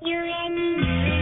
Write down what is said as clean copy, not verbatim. you and me.